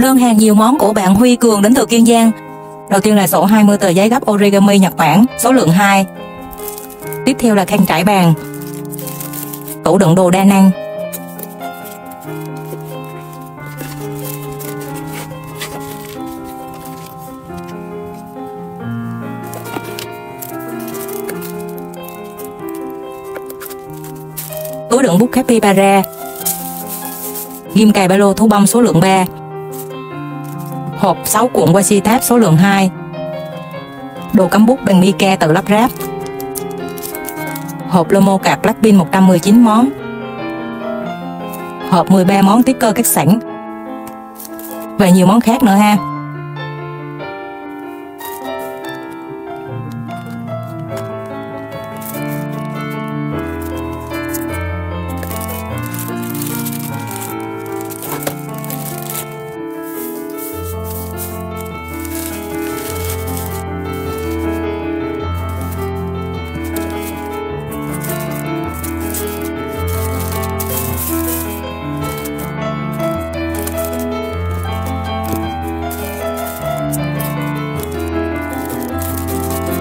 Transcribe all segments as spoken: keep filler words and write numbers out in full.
đơn hàng nhiều món của bạn Huy Cường đến từ Kiên Giang. Đầu tiên là sổ hai mươi tờ giấy gấp origami Nhật Bản, số lượng hai. Tiếp theo là khăn trải bàn, tủ đựng đồ đa năng, túi đựng bút Capybara, ghim cài ba lô thú bông số lượng ba, hộp sáu cuộn washi tab số lượng hai, đồ cắm bút bằng mica tự lắp ráp, hộp Lomocard Blackpin một trăm mười chín món, hộp mười ba món sticker cắt sẵn và nhiều món khác nữa ha.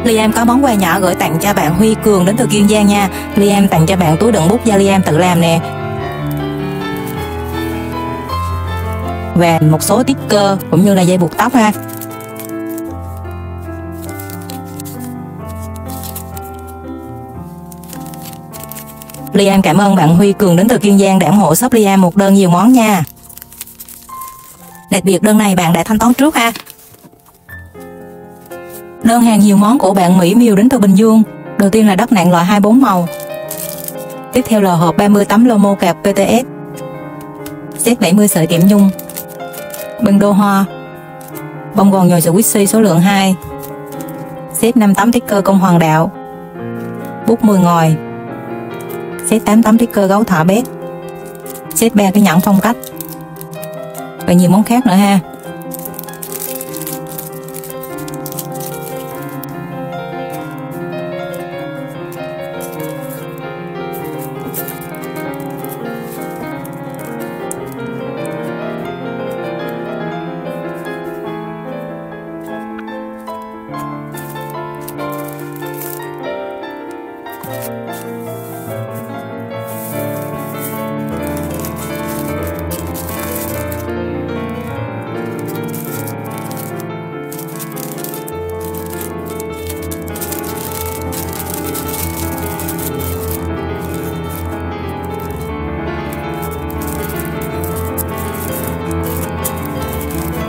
Liam có món quà nhỏ gửi tặng cho bạn Huy Cường đến từ Kiên Giang nha. Liam tặng cho bạn túi đựng bút do Liam tự làm nè, và một số sticker cũng như là dây buộc tóc ha. Liam cảm ơn bạn Huy Cường đến từ Kiên Giang đã ủng hộ shop Liam một đơn nhiều món nha. Đặc biệt đơn này bạn đã thanh toán trước ha. Đơn hàng nhiều món của bạn Mỹ Miều đến từ Bình Dương. Đầu tiên là đất nặng loại hai mươi bốn màu. Tiếp theo là hộp ba mươi tấm Lomocard pê tê ét, set bảy mươi sợi kẽm nhung, băng đô hoa, bông gòn nhồi sợi Washi số lượng hai, set năm tấm sticker công hoàng đạo, bút mười ngòi, set tám tấm sticker gấu thỏ bét, set ba cái nhẫn phong cách và nhiều món khác nữa ha.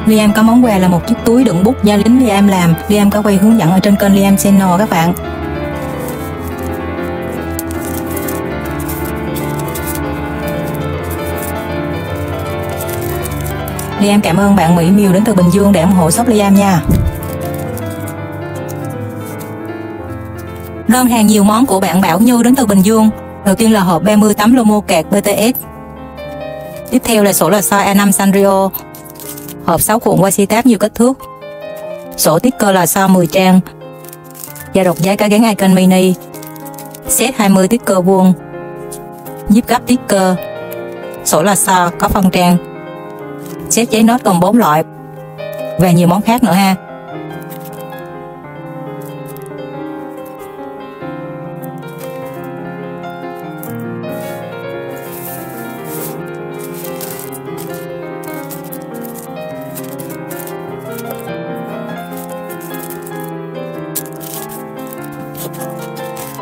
Liam có món quà là một chiếc túi đựng bút do lính Liam làm. Liam có quay hướng dẫn ở trên kênh Liam Channel các bạn. Liam cảm ơn bạn Mỹ Miều đến từ Bình Dương để ủng hộ shop Liam nha. Đơn hàng nhiều món của bạn Bảo Như đến từ Bình Dương. Đầu tiên là hộp ba mươi tấm Lomocard pê tê ét. Tiếp theo là sổ lò xo A năm Sanrio, hộp sáu cuộn washi tab nhiều kích thước, sổ sticker lò xo mười trang, da độc giấy cá gắn icon mini, set hai mươi sticker vuông, díp gấp sticker, sổ lò xo có phân trang, set giấy nốt còn bốn loại và nhiều món khác nữa ha.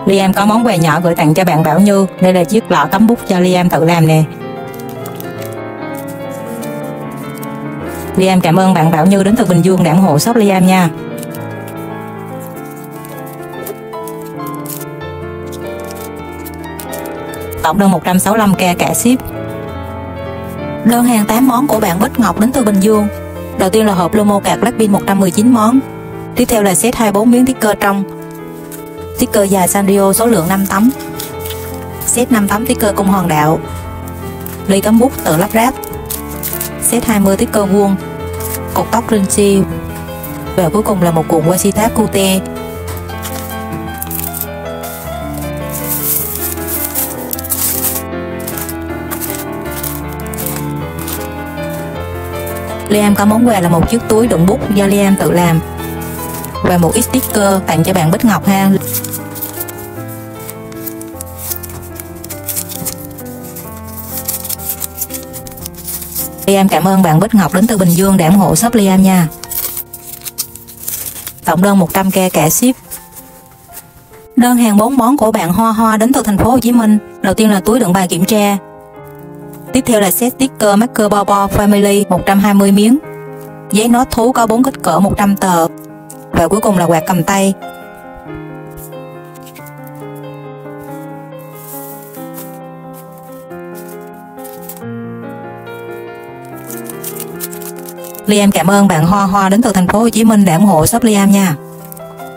Liam có món quà nhỏ gửi tặng cho bạn Bảo Như. Đây là chiếc lọ cắm bút do Liam tự làm nè. Liam cảm ơn bạn Bảo Như đến từ Bình Dương đã ủng hộ shop Liam nha. Tổng đơn một trăm sáu mươi lăm k cả ship. Đơn hàng tám món của bạn Bích Ngọc đến từ Bình Dương. Đầu tiên là hộp Lomocard Blackpin một trăm mười chín món. Tiếp theo là set hai mươi bốn miếng sticker trong, sticker dài Sanrio số lượng năm tấm, set năm tấm sticker cung hoàng đạo, ly cắm bút tự lắp ráp, set hai mươi sticker vuông, cột tóc crunchy và cuối cùng là một cuộn washi tab cute. Liam có món quà là một chiếc túi đựng bút do Liam tự làm và một ít sticker tặng cho bạn Bích Ngọc ha. Liam cảm ơn bạn Bích Ngọc đến từ Bình Dương để ủng hộ shop Liam nha. Tổng đơn một trăm k cả ship. Đơn hàng bốn món của bạn Hoa Hoa đến từ thành phố Hồ Chí Minh. Đầu tiên là túi đựng bài kiểm tra. Tiếp theo là set sticker marker Bobo Family một trăm hai mươi miếng. Giấy nốt thú có bốn kích cỡ một trăm tờ. Và cuối cùng là quạt cầm tay. Liam cảm ơn bạn Hoa Hoa đến từ thành phố Hồ Chí Minh để ủng hộ shop Liam nha.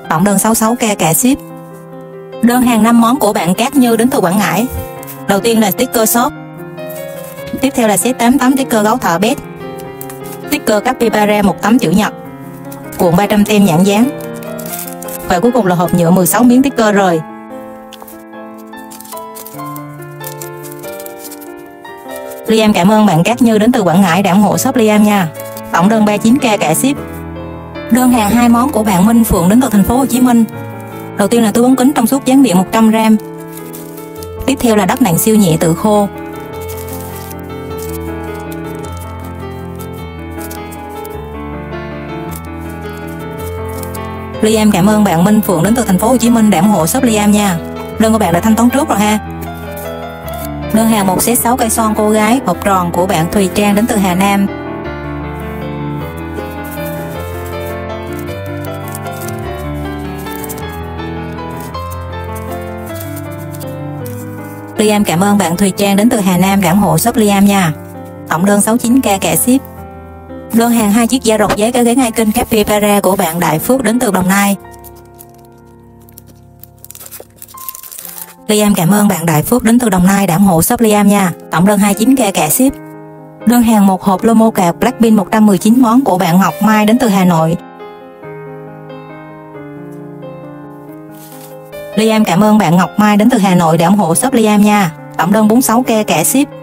Tổng đơn sáu mươi sáu k cả ship. Đơn hàng năm món của bạn Cát Như đến từ Quảng Ngãi. Đầu tiên là sticker shop. Tiếp theo là set tám mươi tám sticker gấu thỏ bét. Sticker Capybara một tấm chữ nhật. Cuộn ba trăm tem nhãn dán. Và cuối cùng là hộp nhựa mười sáu miếng sticker rồi. Liam cảm ơn bạn Cát Như đến từ Quảng Ngãi để ủng hộ shop Liam nha. Tổng đơn ba mươi chín k cả ship. Đơn hàng hai món của bạn Minh Phượng đến từ thành phố Hồ Chí Minh. Đầu tiên là túi bóng kính trong suốt dán miệng một trăm gam. Tiếp theo là đắp nặng siêu nhẹ tự khô. Liam cảm ơn bạn Minh Phượng đến từ thành phố Hồ Chí Minh để ủng hộ shop Liam nha. Đơn của bạn đã thanh toán trước rồi ha. Đơn hàng một set sáu cây son cô gái hộp tròn của bạn Thùy Trang đến từ Hà Nam. Liam cảm ơn bạn Thùy Trang đến từ Hà Nam để ủng hộ shop Liam nha. Tổng đơn sáu mươi chín k cả ship. Đơn hàng hai chiếc da rọc giấy cái ghế ngay kênh Capybara của bạn Đại Phước đến từ Đồng Nai. Liam cảm ơn bạn Đại Phước đến từ Đồng Nai đã ủng hộ shop Liam nha. Tổng đơn hai mươi chín k cả ship. Đơn hàng một hộp Lomocard Blackpink một trăm mười chín món của bạn Ngọc Mai đến từ Hà Nội. Liam cảm ơn bạn Ngọc Mai đến từ Hà Nội để ủng hộ shop Liam nha. Tổng đơn bốn mươi sáu k cả ship.